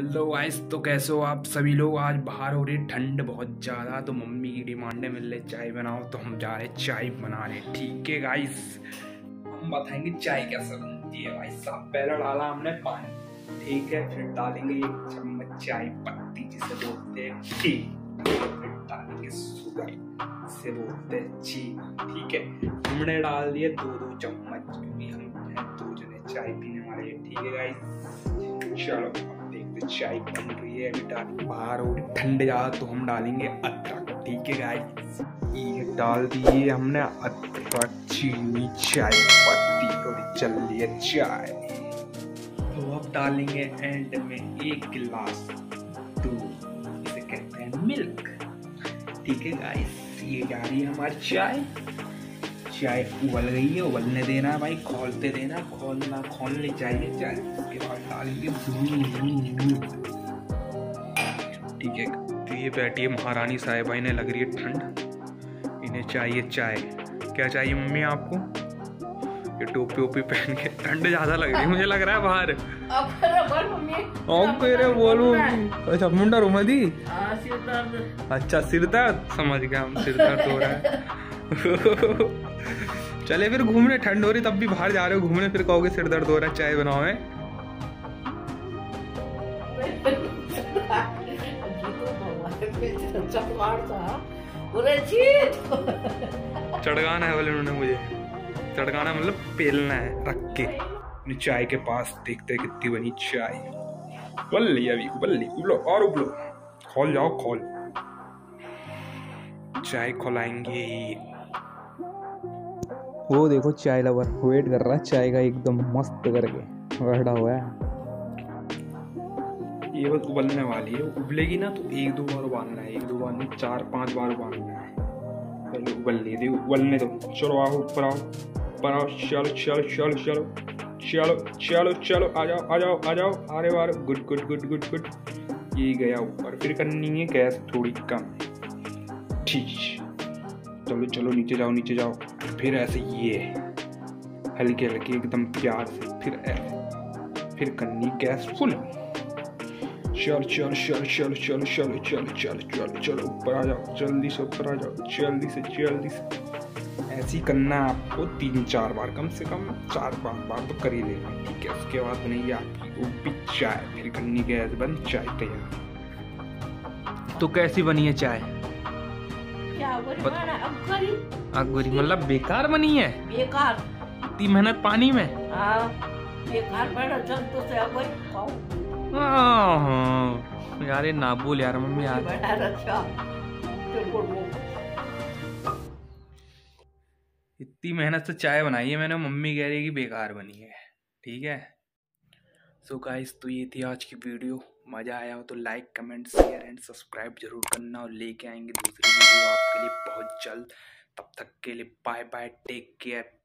Hello guys, तो कैसे हो आप सभी लोग। आज बाहर हो रही ठंड बहुत ज़्यादा, तो मम्मी की डिमांड है मेरे लिए चाय बनाओ, तो हम जा रहे चाय बनाने। ठीक है गाइस, हम बताएंगे चाय कैसे बनती है। भाई साहब, पहले डाला हमने पानी, ठीक है, फिर डालेंगे एक चम्मच चाय पत्ती जिसे बोलते हैं टी, फिर डालेंगे शुगर जिसे बोलते हैं चीनी। ठीक है, हमने डाल दिए दो चम्मच, क्योंकि हम दो जने चाय पीने वाले। ठीक है गाइस, चलो चाय बन रही है। अभी बाहर और ठंड ज़्यादा, तो हम डालेंगे अदरक। ठीक है गाइस, ये डाल दिए हमने अदरक, चीनी, चाय पत्ती और चल लिए चाय। तो अब डालेंगे एंड में एक गिलास दूध, इसे कहते हैं मिल्क। ठीक है गाइस, ये जा रही है हमारी चाय। चाय उबल गई है, उबलने देना भाई, खोलते देना, खोलना खोलनी चाहिए चाय। उसके बाद डालेंगे दूध। ठीक है, तो ये बैठी है महारानी साहिबा, इन्हें लग रही है ठंड, इन्हें चाहिए चाय। क्या चाहिए मम्मी आपको? ये टोपी ओपी पहन के ठंड ज़्यादा लग रही है, मुझे लग रहा है बाहर। अब बोलूँ अच्छा मुंडा रूमा दी, अच्छा सिर दर्द, समझ गया हम, सिर दर्द हो रहा है। चले फिर घूमने, ठंड हो रही तब भी बाहर जा रहे हो घूमने, फिर कहोगे सिर दर्द हो रहा है चाय बनाओ है। चढ़गाना है वाले उन्होंने, मुझे चढ़गाना मतलब पेलना है रख के। चाय के पास देखते हैं कितनी बनी चाय। बल्ली अभी बल्ली, उबलो और उबलो, खोल जाओ खोल। चाय खोलाएंगे, वो देखो चाय लवर वेट कर रहा है चाय का, एकदम मस्त करके बैठा हुआ है। ये बस उबलने वाली है, उबलेगी ना तो एक दो बार उबालना है, एक दो बार नहीं 4-5 बार उबालना है। पहले उबलने दो, उबलने दो। चलो आओ ऊपर आओ, ऊपर आओ, चलो चलो चलो चलो चलो चलो चलो, आ जाओ आ जाओ आ जाओ, अरे वाह good good good good good, ये गया ऊपर। फिर करनी है गैस थोड़ी कम, ठीक। चलो चलो नीचे जाओ नीचे जाओ, फिर ऐसे ये हल्के हल्के एकदम प्यार से, फिर ऐसे, फिर करनी गैस फुल। चल चल चल चल चल चल चल चल चल चल, ऊपर आ जाओ जल्दी से, ऊपर आ जाओ जल्दी से जल्दी से। ऐसी करना है आपको 3-4 बार, कम से कम 4-5 बार तो कर ही लेना। ठीक है, उसके बाद बनाइए आपकी ओपी चाय, फिर करनी गैस बंद, चाय तैयार। तो कैसी बनी है चाय? अगुरी मतलब बेकार बनी है, बेकार, इतनी मेहनत पानी में बेकार तो से खाओ। यार ये ना बोल यार मम्मी यार। इतनी मेहनत से चाय बनाई है मैंने, मम्मी कह रही है कि बेकार बनी है। ठीक है, सो गाइस, तो ये थी आज की वीडियो। मज़ा आया हो तो like, comment, share and subscribe जरूर करना, और लेके आएंगे दूसरी वीडियो आपके लिए बहुत जल्द। तब तक के लिए बाय बाय, टेक केयर।